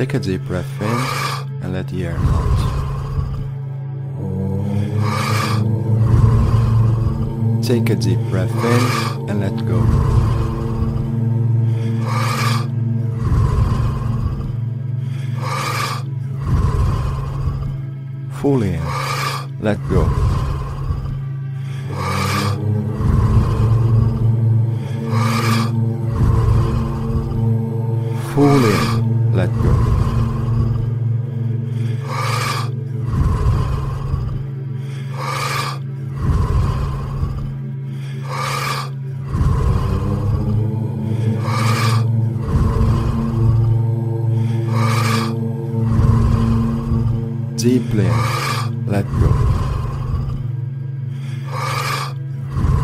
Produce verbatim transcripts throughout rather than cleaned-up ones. Take a deep breath in and let the air out. Take a deep breath in and let go. Fully in, let go. Fully in, let go. Deeply in, let go. Fully in, let go.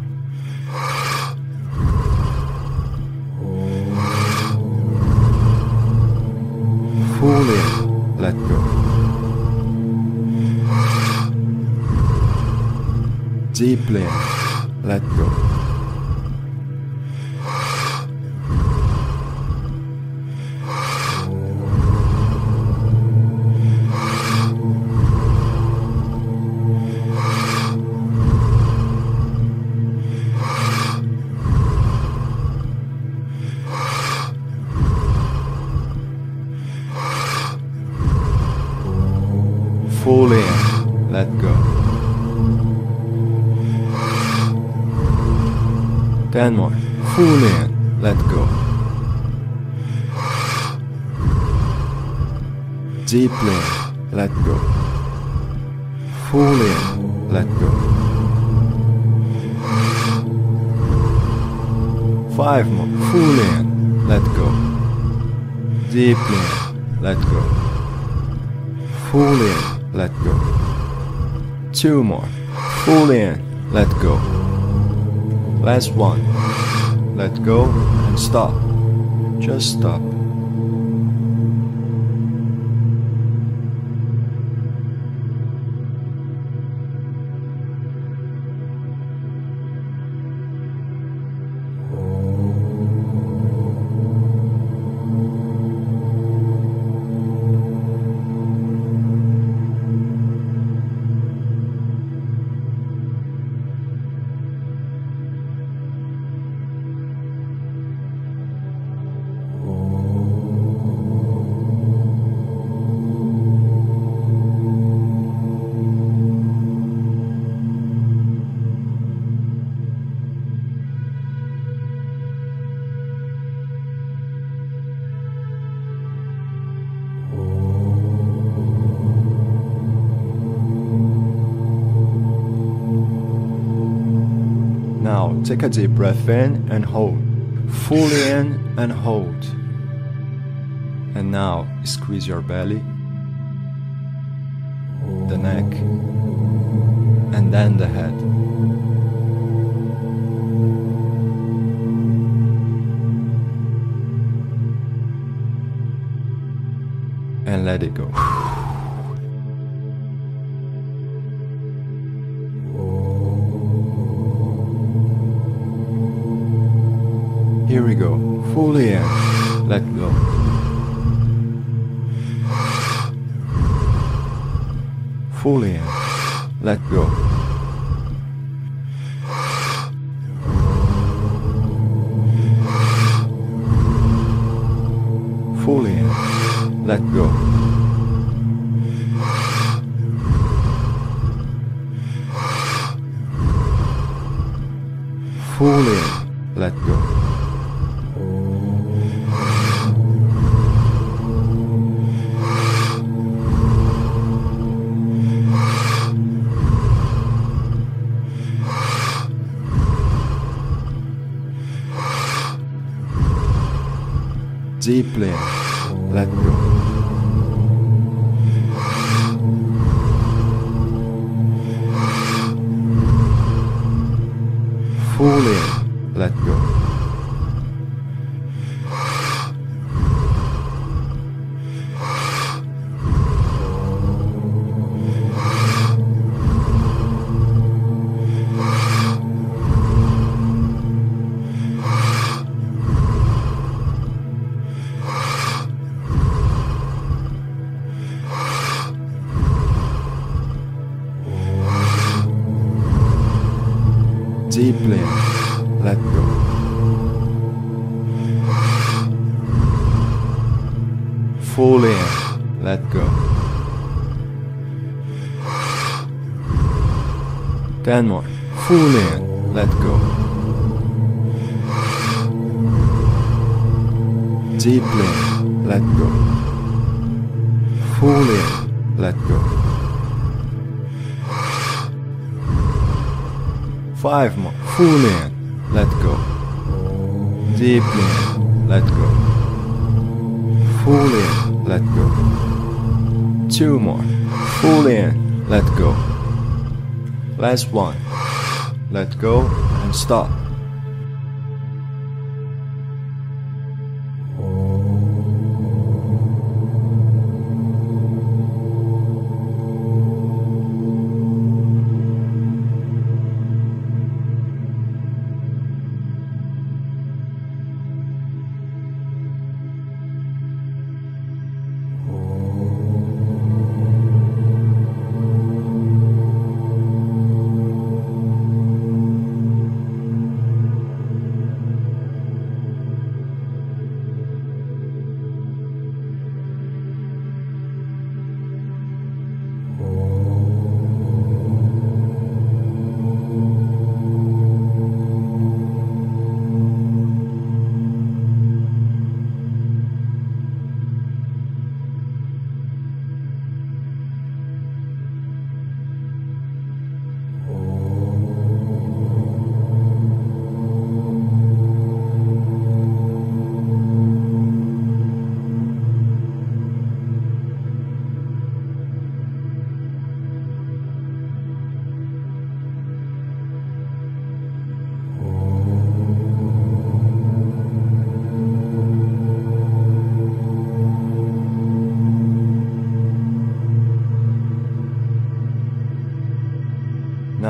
Deeply in, let go. Fully in, let go. Ten more. Fully in, let go. Deeply in, let go. Fully in, let go. Five more. Fully in, let go. Deeply in, let go. Fully in, let go. Two more. Fully in, let go. Last one. Let go and stop. Just stop. Now take a deep breath in and hold, fully in and hold. And now squeeze your belly, the neck, and then the head. And let it go. Here we go. Fully in, let go. Fully in, let go. Fully in, let go. Fully in, let go. Deeply in, let go. Fully in, let go. deeply, let go. Fall in, let go. Ten more. Fall in, let go. Deeply, let go. Fall in, let go. Five more. Full in. Let go. Deeply. Let go. Full in. Let go. Two more. Full in. Let go. Last one. Let go and stop.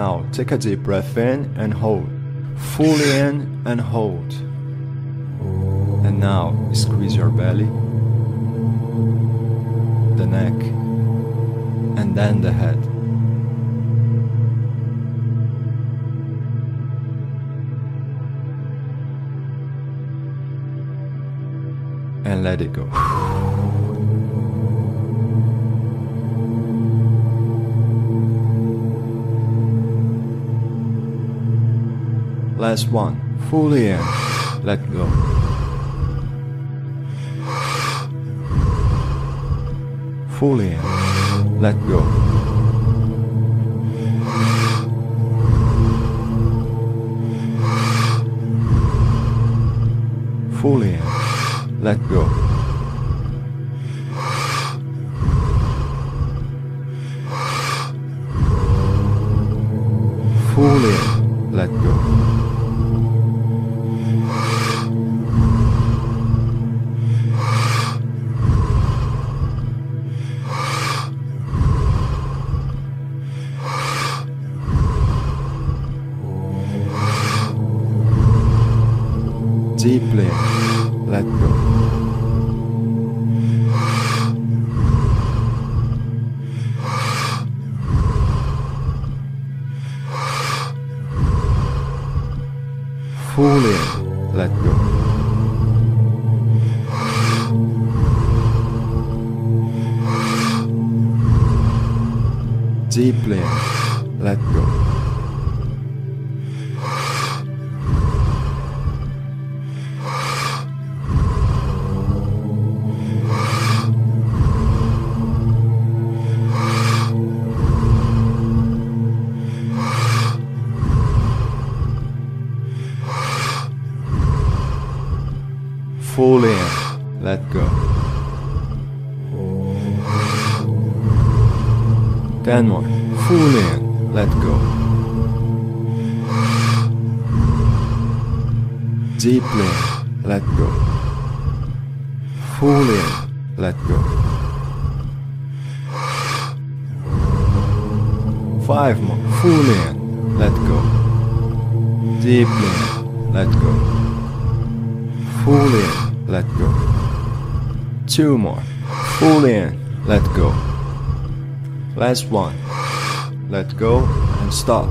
Now take a deep breath in and hold, fully in and hold. And now squeeze your belly, the neck, and then the head. And let it go. Last one, fully in, let go. Fully in, let go. Fully in, let go. Fully in, let go. Deeply, let go. Fully, let go. Deeply, let go. Full in, let go. Ten more. Full in, let go. Deeply, let go. Full in, let go. Five more. Full in, let go. Deeply, let go. Full in. Let go. Two more. Full in. Let go. Last one. Let go and stop.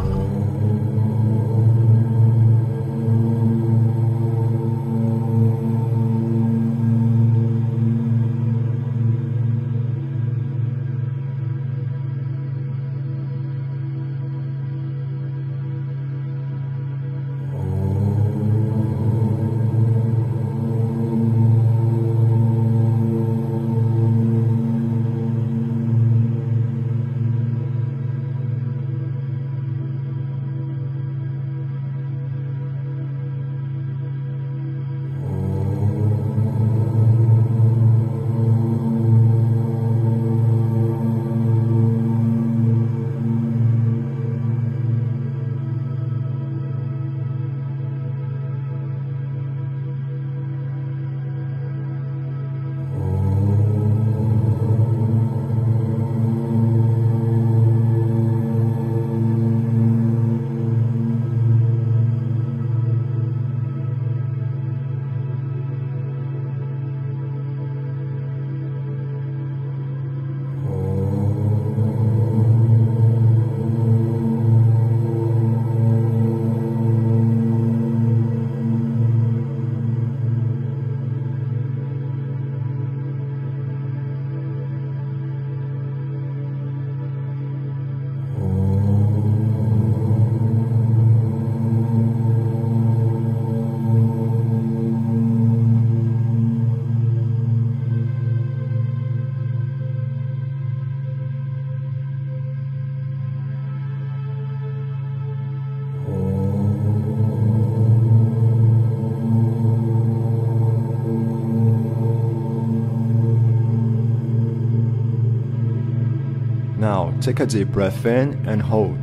Now take a deep breath in and hold,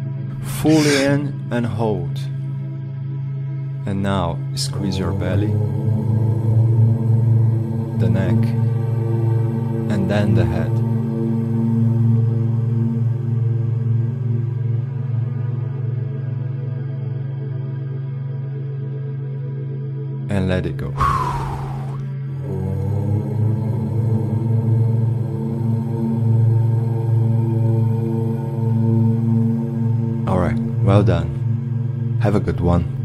fully in and hold. And now squeeze your belly, the neck, and then the head. And let it go. Alright, well done. Have a good one.